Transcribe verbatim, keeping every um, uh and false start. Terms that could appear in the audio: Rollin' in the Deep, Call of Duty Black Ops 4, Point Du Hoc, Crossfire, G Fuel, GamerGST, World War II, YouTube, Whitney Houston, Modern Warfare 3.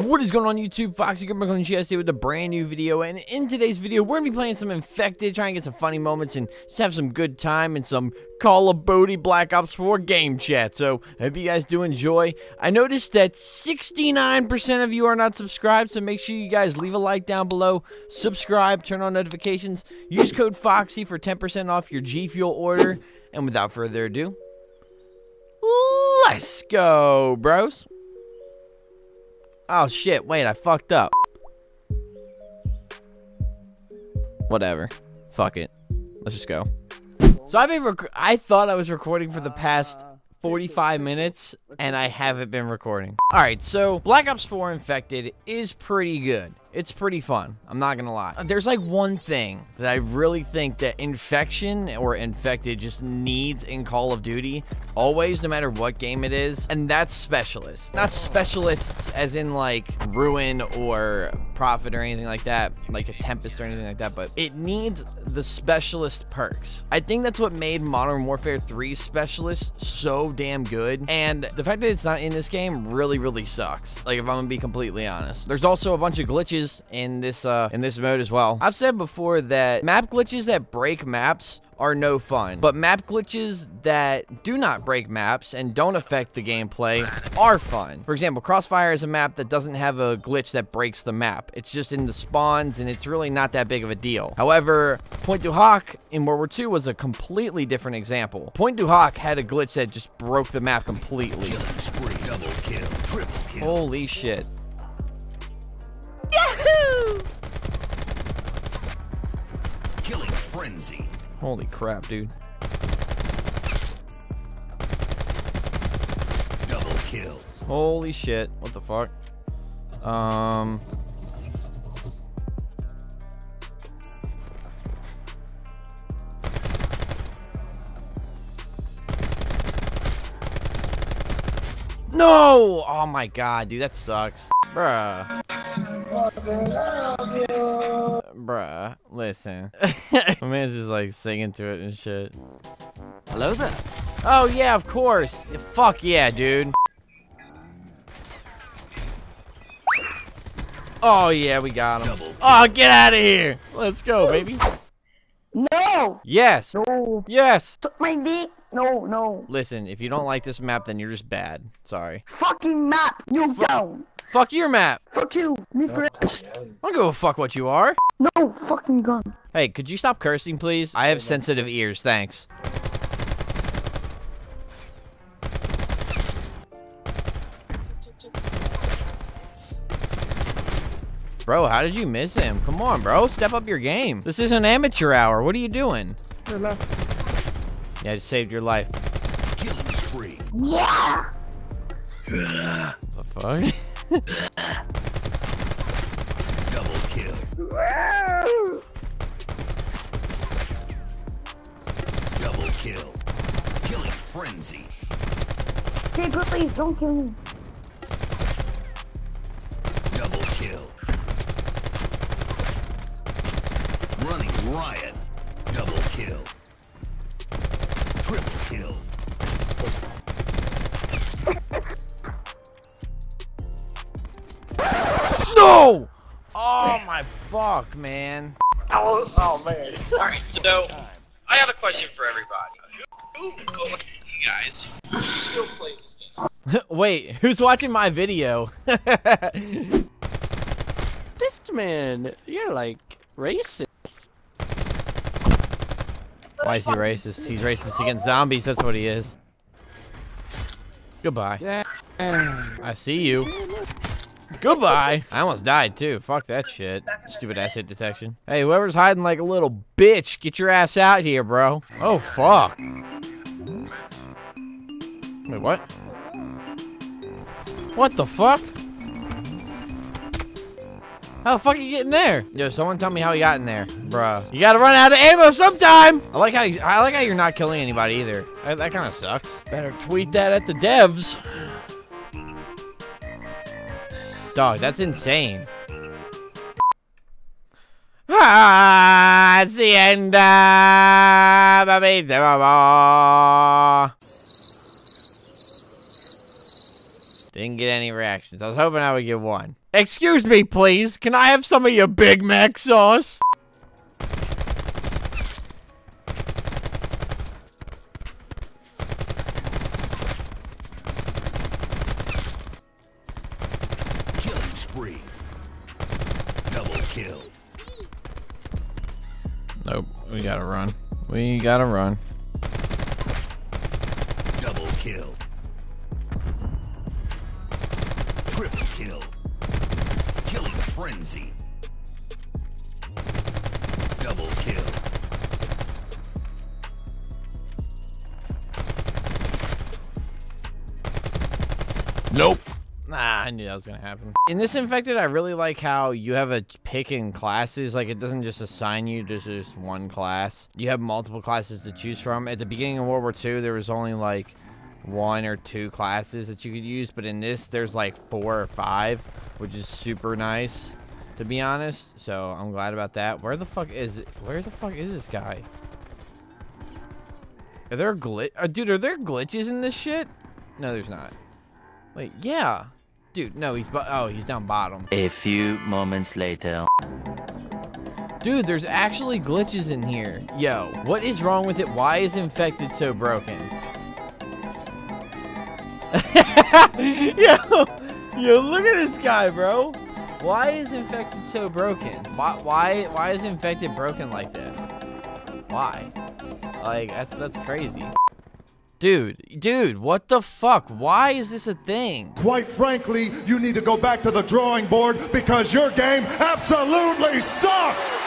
What is going on YouTube? Foxy GamerGST with a brand new video, and in today's video we're gonna be playing some Infected, trying to get some funny moments and just have some good time and some Call of Duty Black Ops four game chat. So I hope you guys do enjoy. I noticed that sixty-nine percent of you are not subscribed, so make sure you guys leave a like down below, subscribe, turn on notifications, use code Foxy for ten percent off your G Fuel order, and without further ado, let's go, bros. Oh shit, wait, I fucked up. Whatever. Fuck it. Let's just go. So I've been rec I thought I was recording for the past forty-five minutes, and I haven't been recording. Alright, so Black Ops four Infected is pretty good. It's pretty fun. I'm not gonna lie. There's like one thing that I really think that Infection or Infected just needs in Call of Duty, always, no matter what game it is, and that's specialists. Not specialists as in like Ruin or Profit or anything like that, like a Tempest or anything like that, but it needs the specialist perks. I think that's what made Modern Warfare three specialists so damn good, and the fact that it's not in this game really really sucks, like if I'm gonna be completely honest. There's also a bunch of glitches in this uh in this mode as well. I've said before that map glitches that break maps are no fun, but map glitches that do not break maps and don't affect the gameplay are fun. For example, Crossfire is a map that doesn't have a glitch that breaks the map. It's just in the spawns, and it's really not that big of a deal. However, Point Du Hoc in World War two was a completely different example. Point Du Hoc had a glitch that just broke the map completely. Spree, double kill, triple kill. Holy shit. Yahoo! Killing frenzy. Holy crap, dude. Double kill. Holy shit. What the fuck? Um. No! Oh my god, dude, that sucks. Bruh. Bruh, listen. My man's just like singing to it and shit. Hello there. Oh yeah, of course. Fuck yeah, dude. Oh yeah, we got him. Oh, get out of here. Let's go, baby. No. Yes. No. Yes. Took my dick. No, no. Listen, if you don't like this map, then you're just bad. Sorry. Fucking map. You down. Fuck your map. Fuck you, mister. I don't give a fuck what you are. No fucking gun. Hey, could you stop cursing, please? I have sensitive ears, thanks. Bro, how did you miss him? Come on, bro. Step up your game. This is an amateur hour. What are you doing? Yeah, I just saved your life. Killing spree. Yeah. What the fuck? Double kill. Double kill. Killing frenzy. Hey, please don't kill me. Double kill. Running riot. Double kill. Triple kill. No! Oh my fuck, man. Oh, oh man. Alright, so I have a question for everybody. Who, who guys still plays this game? Wait, who's watching my video? This man, you're like racist. Why is he racist? He's racist against zombies, that's what he is. Goodbye. Yeah. I see you. Goodbye. I almost died too. Fuck that shit. Stupid asset detection. Hey, whoever's hiding like a little bitch, get your ass out here, bro. Oh fuck. Wait, what? What the fuck? How the fuck are you getting there? Yo, someone tell me how he got in there, bro. You gotta run out of ammo sometime. I like how you, I like how you're not killing anybody either. That, that kind of sucks. Better tweet that at the devs. Dog, that's insane. Ah, it's the end. Didn't get any reactions. I was hoping I would get one. Excuse me, please. Can I have some of your Big Mac sauce? Killing spree. Double kill. Nope. We gotta run. We gotta run. Double kill. Triple kill. Killing frenzy. Double kill. Nope. Nah, I knew that was gonna happen. In this Infected, I really like how you have a pick in classes. Like, it doesn't just assign you to just one class. You have multiple classes to choose from. At the beginning of World War Two, there was only like one or two classes that you could use, but in this, there's like four or five, which is super nice, to be honest. So I'm glad about that. Where the fuck is it? Where the fuck is this guy? Are there glitch? Uh, dude, are there glitches in this shit? No, there's not. Wait, yeah. Dude, no, he's oh, he's down bottom. A few moments later. Dude, there's actually glitches in here. Yo, what is wrong with it? Why is Infected so broken? yo, yo, look at this guy, bro. Why is Infected so broken? Why, why, why is Infected broken like this? Why? Like, that's that's crazy. Dude, dude, what the fuck? Why is this a thing? Quite frankly, you need to go back to the drawing board because your game absolutely sucks!